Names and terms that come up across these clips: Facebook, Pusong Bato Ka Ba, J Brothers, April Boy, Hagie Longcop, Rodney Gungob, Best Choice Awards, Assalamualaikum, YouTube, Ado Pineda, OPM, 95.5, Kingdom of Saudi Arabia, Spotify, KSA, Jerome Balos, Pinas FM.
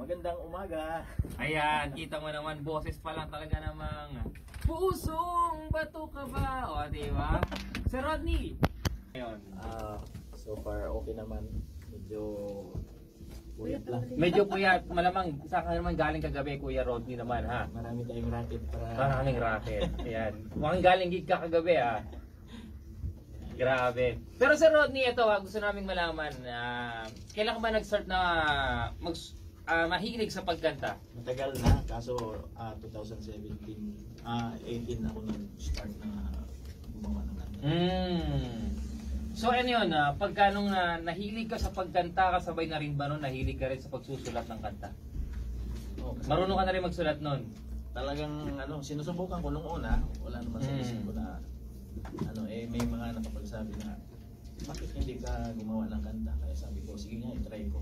Magandang umaga. Ayan, kita mo naman, boses pa lang talaga namang Pusong Bato Ka Ba. O, diba? Sir Rodney. Ayun. So far, okay naman. Medyo puyat lang. Medyo puyat. Malamang, sa akin naman galing kagabi, Kuya Rodney naman, ha? Marami tayong racket para... Maraming racket. Ayan. Mukhang galing gig ka kagabi, ha? Grabe. Pero Sir Rodney, ito, gusto naming malaman. Kailan ka ba nag-start na mahilig sa pagkanta? Matagal na, kaso 2017, 18 ako nag-start na gumawa ng kanta. So ano yun, pagka nung nahilig ka sa pagkanta, kasabay na rin ba nun, nahilig ka rin sa pagsusulat ng kanta? Oh, marunong ka na rin magsulat nun? Talagang ano, sinusubukan ko nung una, wala naman sa isip ko na ano, may mga nakapagsabi na bakit hindi ka gumawa ng kanta? Kaya sabi ko, sige nga, i-try ko.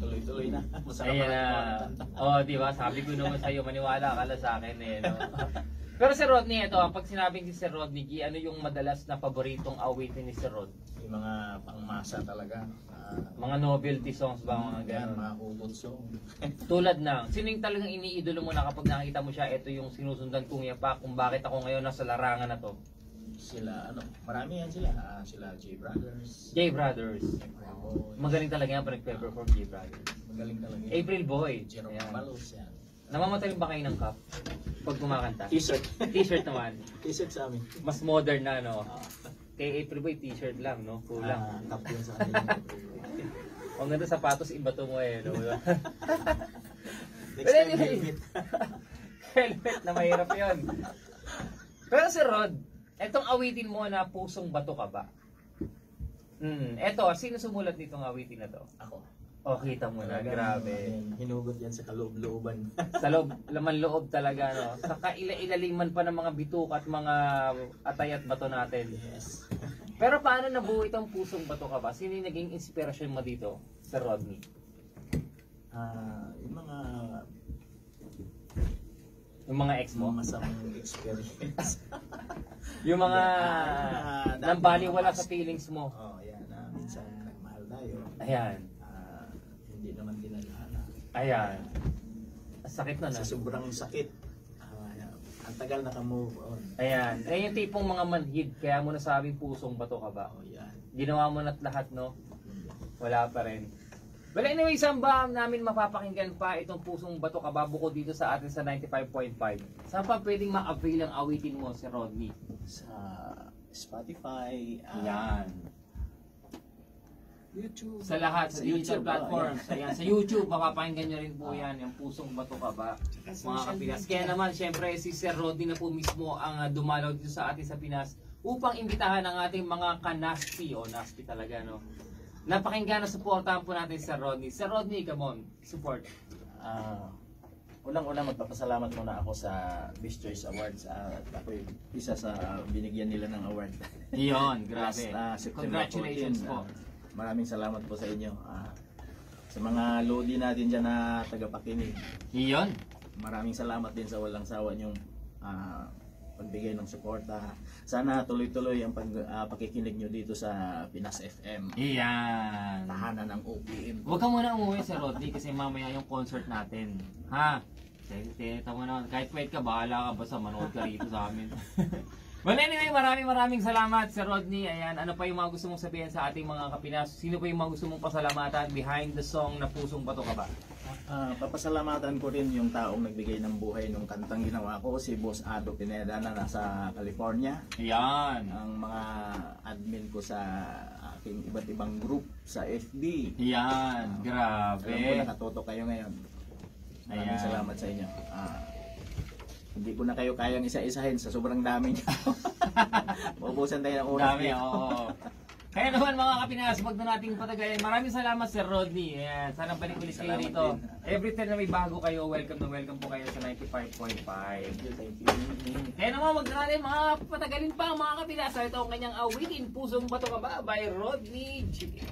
Tuloy-tuloy na. Masarap na gumawa ng kanta. Oo, diba? Sabi ko naman sa'yo, maniwala ka lang sa akin eh. No? Pero Sir Rodney, ito, pag sinabing si Sir Rodney, ano yung madalas na paboritong awitin ni Sir Rod? Yung mga pangmasa talaga. Mga novelty songs ba? Mga ganun? Mga hugot song. Tulad na, sino yung talagang iniidolo mo na kapag nakita mo siya, ito yung sinusundan kong yapak kung bakit ako ngayon nasa larangan na to? Sila, ano, marami yan sila. Sila J Brothers. J Brothers. April Boy. Magaling talaga yan pag nag-perform J Brothers. Magaling talaga yan. April Boy. Jerome Balos yan. Namamatalim ba kayo ng cup pag kumakanta? T-shirt. T-shirt naman. T-shirt sa amin. Mas modern na, no? Kay April Boy, t-shirt lang, no? Kulang. Cup yun sa amin. O nga doon, sapatos, iba to mo eh, no? Next time, helmet. Helmet na mahirap yun. Pero si Rod, etong awitin mo na Pusong Bato Ka Ba? Eto, sino sumulat nitong awitin na to? Ako. O, kita mo na, grabe. Hinugot yan sa kaloob-looban. Sa loob, laman-loob talaga, no? Sa kaila-ilaliman pa ng mga bituk at mga atay at bato natin. Yes. Pero paano nabuo itong Pusong Bato Ka Ba? Sino yung naging inspirasyon mo dito, Sir Rodney? Yung mga... Yung mga ex mo? Masamang experience. Yung mga nambaliwala sa feelings mo. Oo, yan. Minsan nagmahal tayo. Ayan. Hindi naman dinalala. Ayan. Sakit na na. Sa sobrang sakit. Ang tagal naka-move on. Ayan. Ayan yung tipong mga manhid. Kaya mo nasabing Pusong Bato Ka Ba? Oo, yan. Ginawa mo na't lahat, no? Wala pa rin. Well, anyway, saan ba namin mapapakinggan pa itong Pusong Bato Ka Ba bukod dito sa atin sa 95.5? Saan pa pwedeng ma-avail ang awitin mo, si Rodney? Sa Spotify. Ayan. YouTube. Sa lahat, sa YouTube platforms. Ayan, sa YouTube, mapapakinggan nyo rin po yan, yung Pusong Bato Ka Ba, mga kapinas. Kaya naman, syempre, si Sir Rodney na po mismo ang dumalaw dito sa atin sa Pinas upang imbitahan ang ating mga kanaspi, o naspi talaga, no? Napakinggan na supportahan po natin Sir Rodney. Sir Rodney, come on, support. Unang-una magpapasalamat muna ako sa Best Choice Awards. Ako yung isa sa binigyan nila ng award. Iyon, grabe. Congratulations 14, po. Maraming salamat po sa inyo. Sa mga lodi natin dyan na tagapakinig. Iyon. Maraming salamat din sa walang sawa niyong pagbigay ng suporta. Sana tuloy-tuloy ang pakikinig nyo dito sa Pinas FM. Iyan. Tahanan ng OPM. Huwag ka muna umuwi Sir Rodney kasi mamaya yung concert natin. Ha? Teka mo na. Kahit wait ka, bahala ka. Basta manood ka rito sa amin. Well anyway, maraming salamat Sir Rodney. Ayan, ano pa yung mga gusto mong sabihin sa ating mga kapinas? Sino pa yung mga gusto mong pasalamatan behind the song na Pusong Bato Ka Ba? Papasalamatan ko rin yung taong nagbigay ng buhay nung kantang ginawa ko, si Boss Ado Pineda na nasa California. Ayan. Ang mga admin ko sa aking iba't ibang group sa FB. Ayan, grabe. Alam ko nakatutok kayo ngayon. Maraming salamat sa inyo. Hindi ko na kayo kayang isa-isahin sa sobrang dami niyo. Maubusan tayo ng oras. Dami, oo. Kaya naman mga kapinas, wag na nating patagayin. Maraming salamat Sir Rodney. Ayan, sana balik ulit kayo dito. Every time na may bago kayo, welcome na welcome po kayo sa 95.5. Thank you. Kaya naman, wag na natin mga patagalin pa mga kapinas. Ito ang kanyang awitin, Pusong Bato Ka Ba by Rodney G.